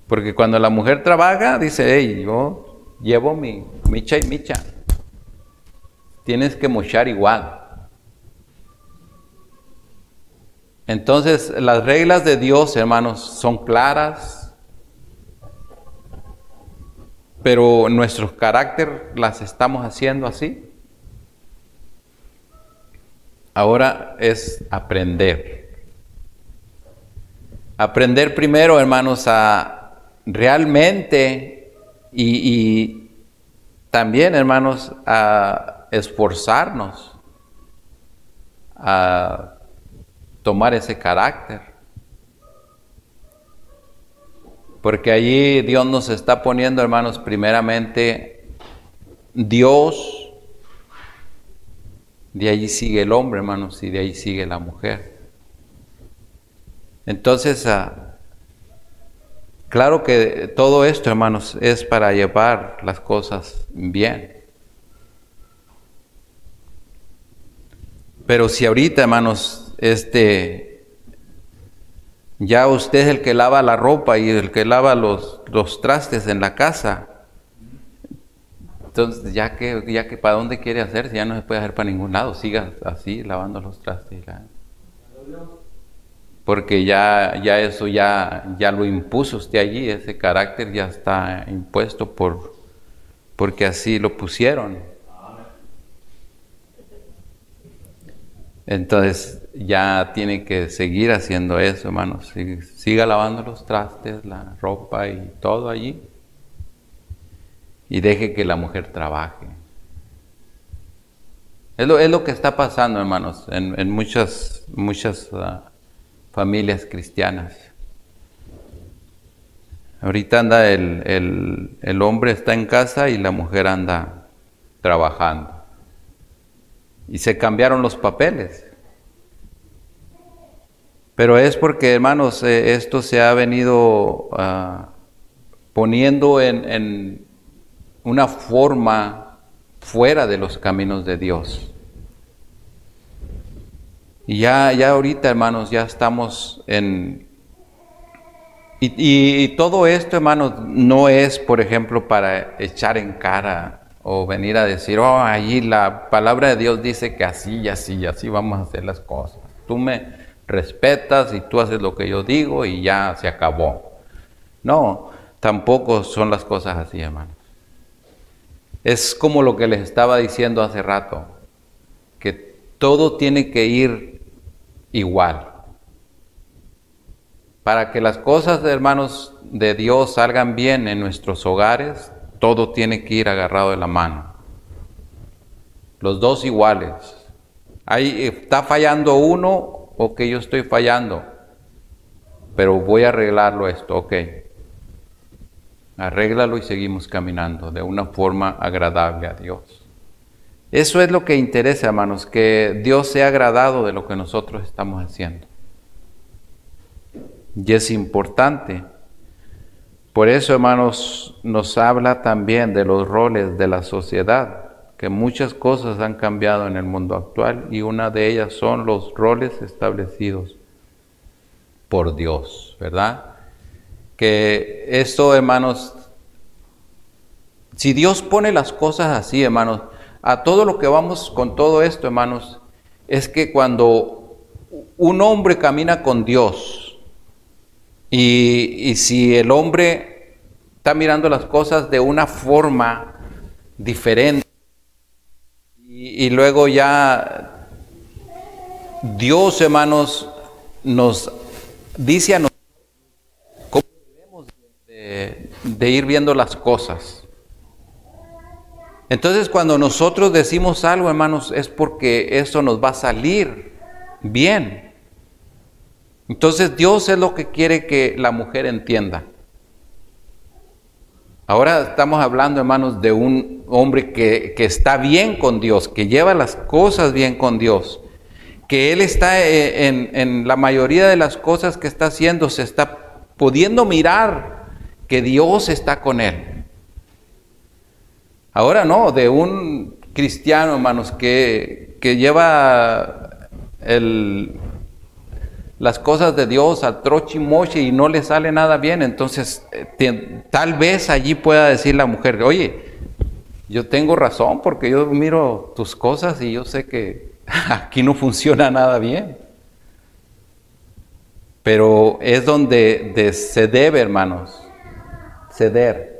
Porque cuando la mujer trabaja, dice, hey, yo llevo mi micha y micha. Tienes que mochar igual. Entonces, las reglas de Dios, hermanos, son claras. Pero nuestro carácter las estamos haciendo así. Ahora es aprender. Aprender primero, hermanos, a realmente y, y también, hermanos, a esforzarnos a tomar ese carácter. Porque allí Dios nos está poniendo, hermanos, primeramente Dios. De allí sigue el hombre, hermanos, y de ahí sigue la mujer. Entonces, ah, claro que todo esto, hermanos, es para llevar las cosas bien. Pero si ahorita, hermanos, este, ya usted es el que lava la ropa y el que lava los, los trastes en la casa. Entonces, ya que, ya que ¿para dónde quiere hacer? Si ya no se puede hacer para ningún lado, siga así, lavando los trastes. Porque ya, ya eso ya, ya lo impuso usted allí, ese carácter ya está impuesto por, porque así lo pusieron. Entonces, ya tiene que seguir haciendo eso, hermanos. Siga lavando los trastes, la ropa y todo allí. Y deje que la mujer trabaje. Es lo, es lo que está pasando, hermanos, en, en muchas, muchas uh, familias cristianas. Ahorita anda el, el, el hombre está en casa y la mujer anda trabajando. Y se cambiaron los papeles. Pero es porque, hermanos, eh, esto se ha venido uh, poniendo en... en una forma fuera de los caminos de Dios. Y ya, ya ahorita, hermanos, ya estamos en... Y, y, y todo esto, hermanos, no es, por ejemplo, para echar en cara o venir a decir, oh, allí la palabra de Dios dice que así y así y así vamos a hacer las cosas. Tú me respetas y tú haces lo que yo digo y ya se acabó. No, tampoco son las cosas así, hermanos. Es como lo que les estaba diciendo hace rato, que todo tiene que ir igual. Para que las cosas, hermanos, de Dios salgan bien en nuestros hogares, todo tiene que ir agarrado de la mano. Los dos iguales. Ahí está fallando uno, ok, yo estoy fallando, pero voy a arreglarlo esto, ok. Arréglalo y seguimos caminando de una forma agradable a Dios. Eso es lo que interesa, hermanos, que Dios sea agradado de lo que nosotros estamos haciendo. Y es importante. Por eso, hermanos, nos habla también de los roles de la sociedad, que muchas cosas han cambiado en el mundo actual y una de ellas son los roles establecidos por Dios, ¿verdad? Que esto, hermanos, si Dios pone las cosas así, hermanos, a todo lo que vamos con todo esto, hermanos, es que cuando un hombre camina con Dios y, y si el hombre está mirando las cosas de una forma diferente y, y luego ya Dios, hermanos, nos dice a nosotros cómo debemos de, de ir viendo las cosas. Entonces, cuando nosotros decimos algo, hermanos, es porque eso nos va a salir bien. Entonces, Dios es lo que quiere que la mujer entienda. Ahora estamos hablando, hermanos, de un hombre que, que está bien con Dios, que lleva las cosas bien con Dios, que él está en, en la mayoría de las cosas que está haciendo, se está pudiendo mirar que Dios está con él. Ahora no, de un cristiano, hermanos, que, que lleva el, las cosas de Dios a trochimoche y no le sale nada bien, entonces te, tal vez allí pueda decir la mujer, oye, yo tengo razón porque yo miro tus cosas y yo sé que aquí no funciona nada bien. Pero es donde de, se debe, hermanos, ceder.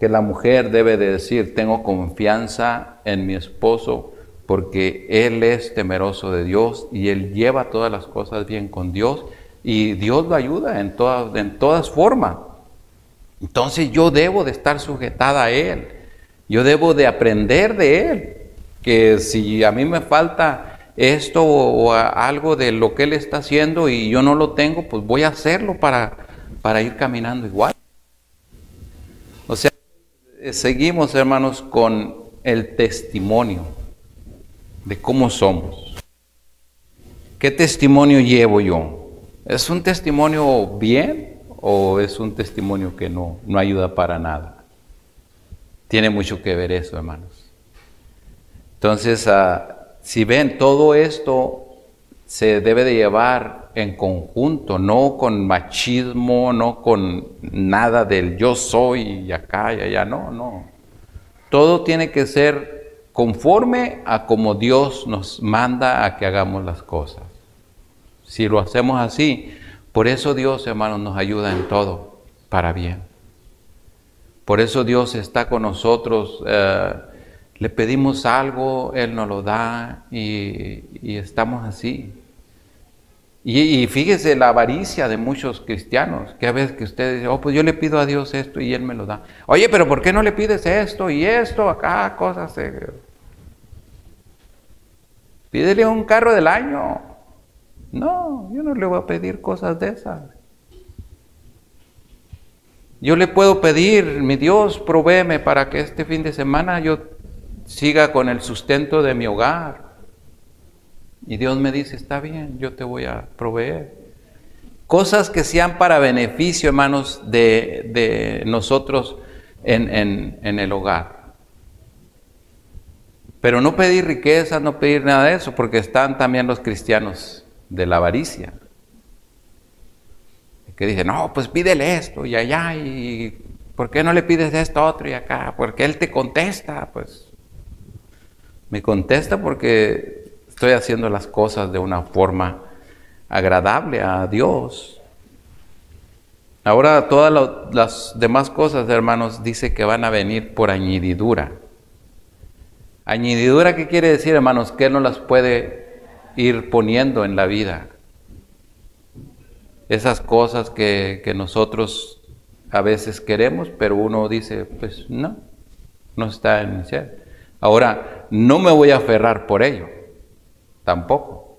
Que la mujer debe de decir, tengo confianza en mi esposo porque él es temeroso de Dios y él lleva todas las cosas bien con Dios y Dios lo ayuda en todas, en todas formas. Entonces yo debo de estar sujetada a él, yo debo de aprender de él, que si a mí me falta esto o, o algo de lo que él está haciendo y yo no lo tengo, pues voy a hacerlo para, para ir caminando igual. O sea, seguimos, hermanos, con el testimonio de cómo somos. ¿Qué testimonio llevo yo? ¿Es un testimonio bien o es un testimonio que no, no ayuda para nada? Tiene mucho que ver eso, hermanos. Entonces, uh, si ven, todo esto se debe de llevar en conjunto, no con machismo, no con nada del yo soy y acá y allá, no, no. Todo tiene que ser conforme a como Dios nos manda a que hagamos las cosas. Si lo hacemos así, por eso Dios, hermanos, nos ayuda en todo para bien. Por eso Dios está con nosotros. Eh, le pedimos algo, Él nos lo da y, y estamos así. Y, y fíjese la avaricia de muchos cristianos, que a veces que usted dice, oh, pues yo le pido a Dios esto y Él me lo da. Oye, pero ¿por qué no le pides esto y esto? Acá cosas. Eh. Pídele un carro del año. No, yo no le voy a pedir cosas de esas. Yo le puedo pedir, mi Dios, provéeme para que este fin de semana yo siga con el sustento de mi hogar. Y Dios me dice, está bien, yo te voy a proveer. Cosas que sean para beneficio, hermanos, de, de nosotros en, en, en el hogar. Pero no pedir riquezas, no pedir nada de eso, porque están también los cristianos de la avaricia. Que dicen, no, pues pídele esto y allá, y ¿por qué no le pides esto otro y acá? Porque Él te contesta, pues. Me contesta porque estoy haciendo las cosas de una forma agradable a Dios. Ahora todas lo, las demás cosas, hermanos, dice que van a venir por añadidura. ¿Añadidura qué quiere decir, hermanos? Que Él no las puede ir poniendo en la vida. Esas cosas que, que nosotros a veces queremos, pero uno dice, pues no, no está en mi ser. Ahora, no me voy a aferrar por ello. Tampoco.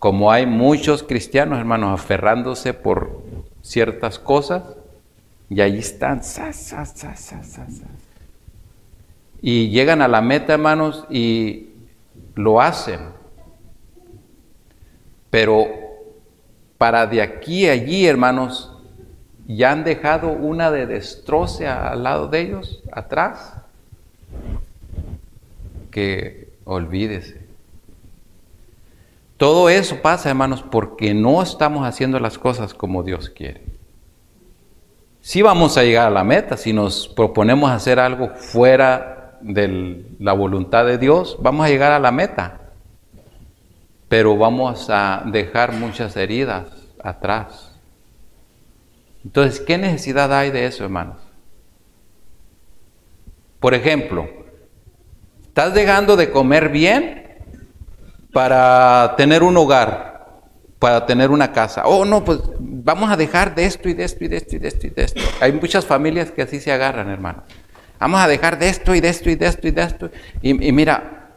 Como hay muchos cristianos, hermanos, aferrándose por ciertas cosas, y allí están, sa, sa, sa, sa, sa, sa. Y llegan a la meta, hermanos, y lo hacen. Pero para de aquí a allí, hermanos, ya han dejado una de destroce al lado de ellos, atrás, que olvídese. Todo eso pasa, hermanos, porque no estamos haciendo las cosas como Dios quiere. Sí vamos a llegar a la meta. Si nos proponemos hacer algo fuera de la voluntad de Dios, vamos a llegar a la meta. Pero vamos a dejar muchas heridas atrás. Entonces, ¿qué necesidad hay de eso, hermanos? Por ejemplo, ¿estás dejando de comer bien para tener un hogar, para tener una casa? Oh, no, pues vamos a dejar de esto y de esto y de esto y de esto y de esto. Hay muchas familias que así se agarran, hermano. Vamos a dejar de esto y de esto y de esto y de esto. Y, y mira,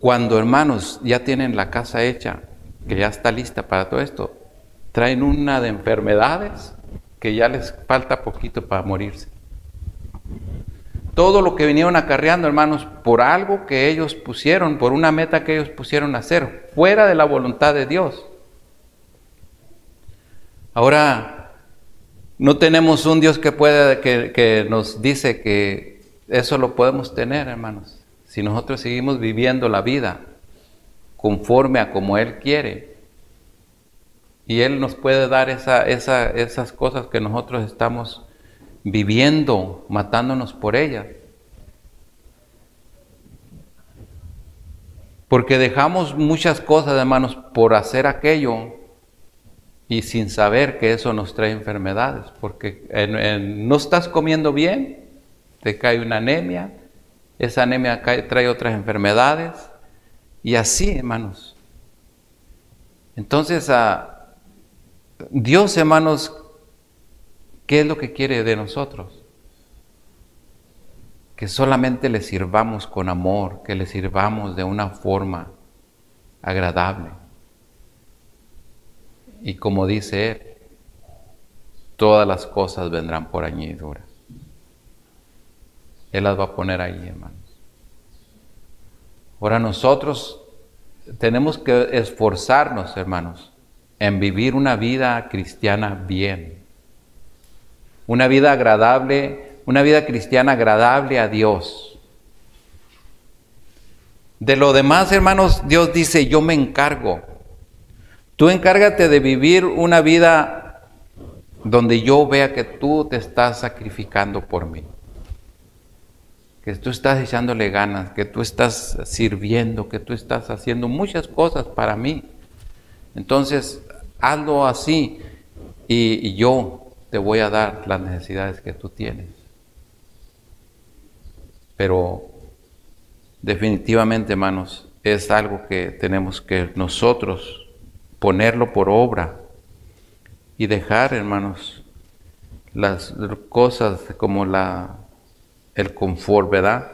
cuando hermanos ya tienen la casa hecha, que ya está lista para todo esto, traen una de enfermedades que ya les falta poquito para morirse. Todo lo que vinieron acarreando, hermanos, por algo que ellos pusieron, por una meta que ellos pusieron a hacer, fuera de la voluntad de Dios. Ahora, no tenemos un Dios que, puede, que, que nos dice que eso lo podemos tener, hermanos, si nosotros seguimos viviendo la vida conforme a como Él quiere. Y Él nos puede dar esa, esa, esas cosas que nosotros estamos viviendo, matándonos por ellas. Porque dejamos muchas cosas, hermanos, por hacer aquello y sin saber que eso nos trae enfermedades. Porque en, en, no estás comiendo bien, te cae una anemia, esa anemia cae, trae otras enfermedades. Y así, hermanos. Entonces, a... Dios, hermanos, ¿qué es lo que quiere de nosotros? Que solamente le sirvamos con amor, que le sirvamos de una forma agradable. Y como dice Él, todas las cosas vendrán por añadiduras. Él las va a poner ahí, hermanos. Ahora nosotros tenemos que esforzarnos, hermanos, en vivir una vida cristiana bien, una vida agradable, una vida cristiana agradable a Dios. De lo demás, hermanos, Dios dice, yo me encargo. Tú encárgate de vivir una vida donde yo vea que tú te estás sacrificando por mí, que tú estás echándole ganas, que tú estás sirviendo, que tú estás haciendo muchas cosas para mí. Entonces, hazlo así y, y yo te voy a dar las necesidades que tú tienes. Pero definitivamente, hermanos, es algo que tenemos que nosotros ponerlo por obra y dejar, hermanos, las cosas como la, el confort, ¿verdad?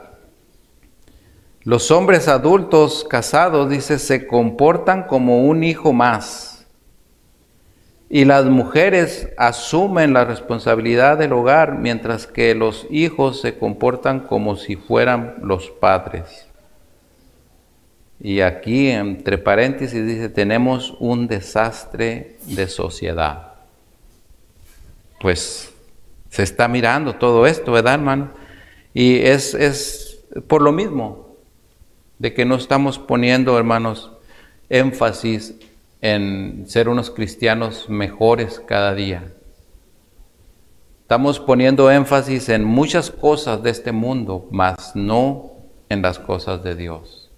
Los hombres adultos casados, dice, se comportan como un hijo más. Y las mujeres asumen la responsabilidad del hogar, mientras que los hijos se comportan como si fueran los padres. Y aquí, entre paréntesis, dice, tenemos un desastre de sociedad. Pues se está mirando todo esto, ¿verdad, hermano? Y es, es por lo mismo. De que no estamos poniendo, hermanos, énfasis en ser unos cristianos mejores cada día. Estamos poniendo énfasis en muchas cosas de este mundo, mas no en las cosas de Dios.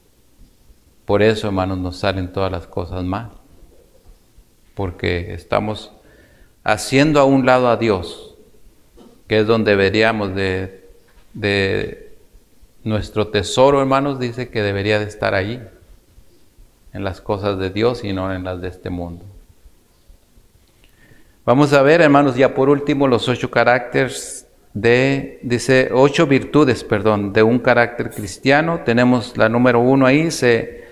Por eso, hermanos, nos salen todas las cosas mal. Porque estamos haciendo a un lado a Dios, que es donde deberíamos de... de nuestro tesoro, hermanos, dice que debería de estar allí, en las cosas de Dios y no en las de este mundo. Vamos a ver, hermanos, ya por último, los ocho caracteres de, dice, ocho virtudes, perdón, de un carácter cristiano. Tenemos la número uno ahí, se,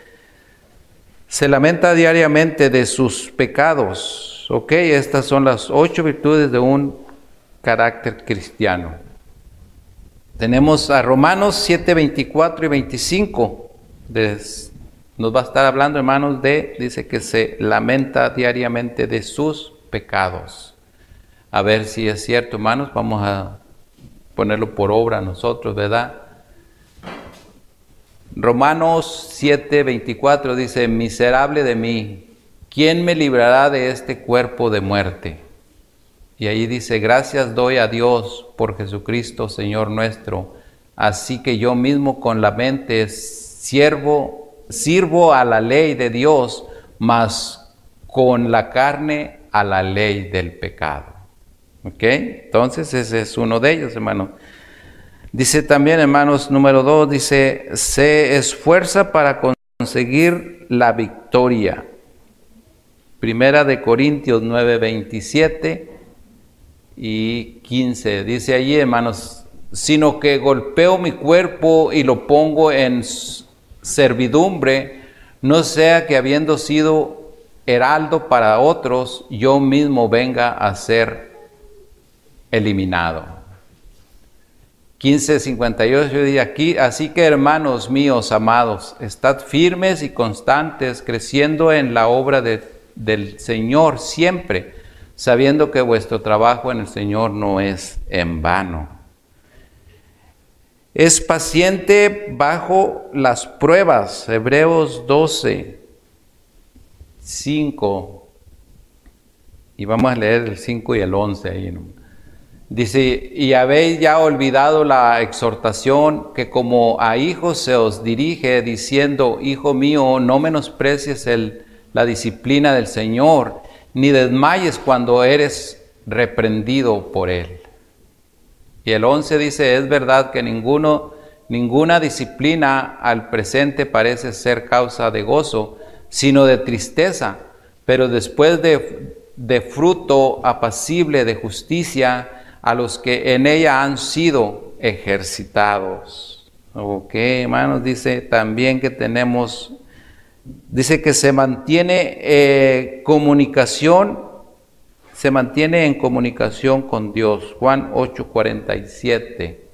se lamenta diariamente de sus pecados. Ok, estas son las ocho virtudes de un carácter cristiano. Tenemos a Romanos siete, veinticuatro y veinticinco. Des, nos va a estar hablando, hermanos, de, dice que se lamenta diariamente de sus pecados. A ver si es cierto, hermanos, vamos a ponerlo por obra nosotros, ¿verdad? Romanos siete veinticuatro dice, miserable de mí, ¿quién me librará de este cuerpo de muerte? Y ahí dice, gracias doy a Dios por Jesucristo, Señor nuestro. Así que yo mismo con la mente sirvo, sirvo a la ley de Dios, mas con la carne a la ley del pecado. ¿Ok? Entonces ese es uno de ellos, hermanos. Dice también, hermanos, número dos, dice, se esfuerza para conseguir la victoria. Primera de Corintios nueve veintisiete y quince. Dice allí, hermanos, sino que golpeo mi cuerpo y lo pongo en servidumbre, no sea que habiendo sido heraldo para otros, yo mismo venga a ser eliminado. quince cincuenta y ocho dice aquí, así que hermanos míos amados, estad firmes y constantes, creciendo en la obra de, del Señor siempre, sabiendo que vuestro trabajo en el Señor no es en vano. Es paciente bajo las pruebas, Hebreos doce, cinco, y vamos a leer el cinco y el once ahí, ¿no? Dice, y habéis ya olvidado la exhortación que como a hijos se os dirige, diciendo, hijo mío, no menosprecies el, la disciplina del Señor, ni desmayes cuando eres reprendido por Él. Y el once dice, es verdad que ninguno, ninguna disciplina al presente parece ser causa de gozo, sino de tristeza, pero después de, de fruto apacible de justicia, a los que en ella han sido ejercitados. Ok, hermanos, dice también que tenemos, dice que se mantiene eh, comunicación, se mantiene en comunicación con Dios. Juan ocho cuarenta y siete.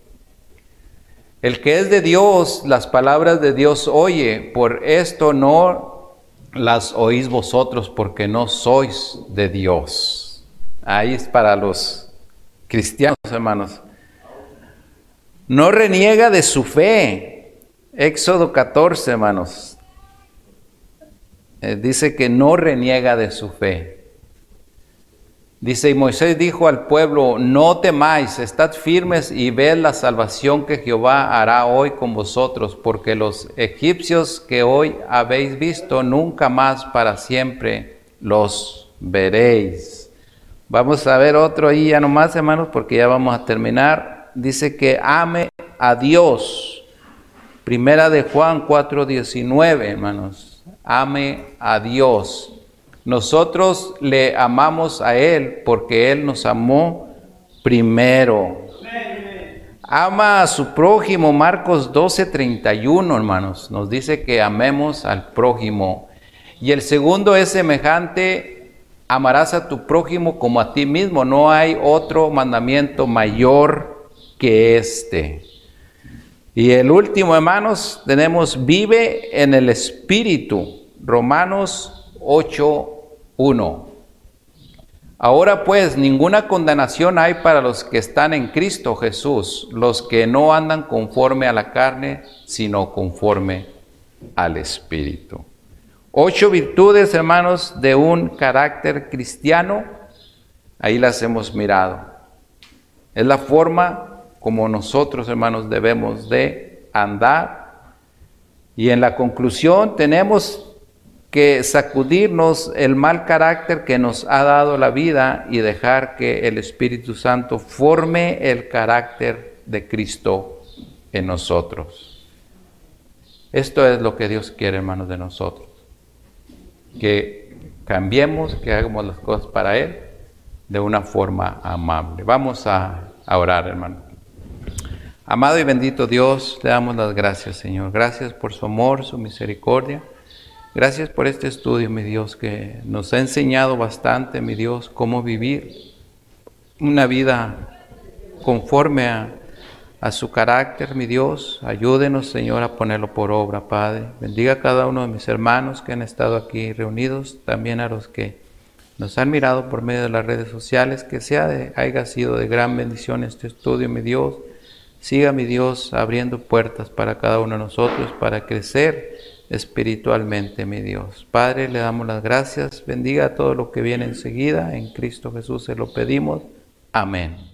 El que es de Dios, las palabras de Dios oye, por esto no las oís vosotros, porque no sois de Dios. Ahí es para los cristianos, hermanos. No reniega de su fe. Éxodo catorce, hermanos. Eh, dice que no reniega de su fe. Dice, y Moisés dijo al pueblo, no temáis, estad firmes y ved la salvación que Jehová hará hoy con vosotros, porque los egipcios que hoy habéis visto, nunca más para siempre los veréis. Vamos a ver otro ahí ya nomás, hermanos, porque ya vamos a terminar. Dice que ame a Dios. Primera de Juan cuatro diecinueve, hermanos. Ame a Dios. Nosotros le amamos a Él porque Él nos amó primero. Ama a su prójimo. Marcos doce treinta y uno, hermanos. Nos dice que amemos al prójimo. Y el segundo es semejante. Amarás a tu prójimo como a ti mismo. No hay otro mandamiento mayor que este. Y el último, hermanos, tenemos vive en el Espíritu. Romanos ocho uno. Ahora pues, ninguna condenación hay para los que están en Cristo Jesús, los que no andan conforme a la carne, sino conforme al Espíritu. Ocho virtudes, hermanos, de un carácter cristiano, ahí las hemos mirado. Es la forma como nosotros, hermanos, debemos de andar. Y en la conclusión tenemos que sacudirnos el mal carácter que nos ha dado la vida y dejar que el Espíritu Santo forme el carácter de Cristo en nosotros. Esto es lo que Dios quiere, hermanos, de nosotros. Que cambiemos, que hagamos las cosas para Él de una forma amable. Vamos a, a orar, hermano. Amado y bendito Dios, te damos las gracias, Señor. Gracias por su amor, su misericordia. Gracias por este estudio, mi Dios, que nos ha enseñado bastante, mi Dios, cómo vivir una vida conforme a, a su carácter, mi Dios. Ayúdenos, Señor, a ponerlo por obra, Padre. Bendiga a cada uno de mis hermanos que han estado aquí reunidos, también a los que nos han mirado por medio de las redes sociales, que sea de, haya sido de gran bendición este estudio, mi Dios. Siga mi Dios abriendo puertas para cada uno de nosotros para crecer espiritualmente, mi Dios. Padre, le damos las gracias. Bendiga a todos los que vienen enseguida. En Cristo Jesús se lo pedimos. Amén.